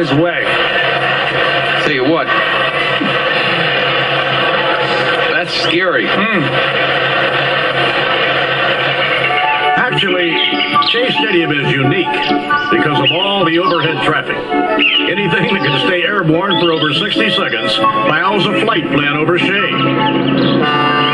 his way. Tell you what, that's scary. Actually, Shea Stadium is unique because of all the overhead traffic. Anything that can stay airborne for over 60 seconds fouls a flight plan over Shea.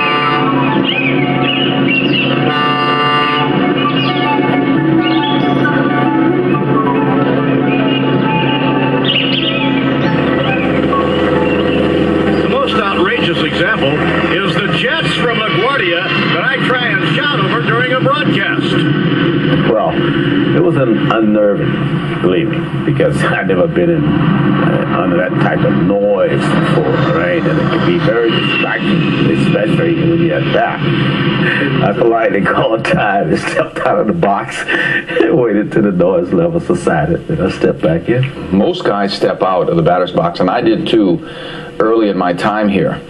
Example is the Jets from LaGuardia that I try and shout over during a broadcast. Well, it was unnerving, believe me, because I've never been in under that type of noise before, right? And it can be very distracting, especially when you're at bat. I politely called time and stepped out of the box and waited till the noise level subsided, and I stepped back in. Most guys step out of the batter's box, and I did too early in my time here.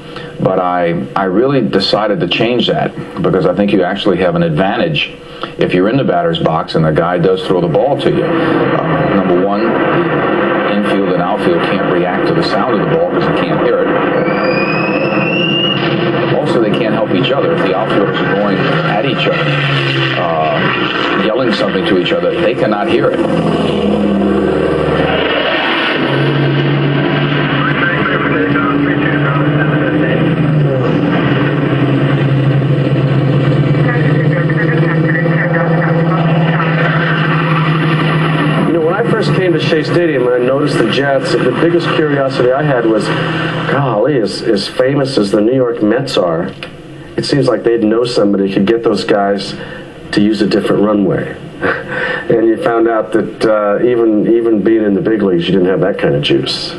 But I really decided to change that, because I think you actually have an advantage if you're in the batter's box and the guy does throw the ball to you. Number one, the infield and outfield can't react to the sound of the ball because they can't hear it. Also, they can't help each other. If the outfielders are going at each other, yelling something to each other, they cannot hear it. Shea Stadium, and I noticed the Jets, the biggest curiosity I had was, golly, as famous as the New York Mets are, it seems like they'd know somebody who could get those guys to use a different runway. And you found out that even being in the big leagues, you didn't have that kind of juice.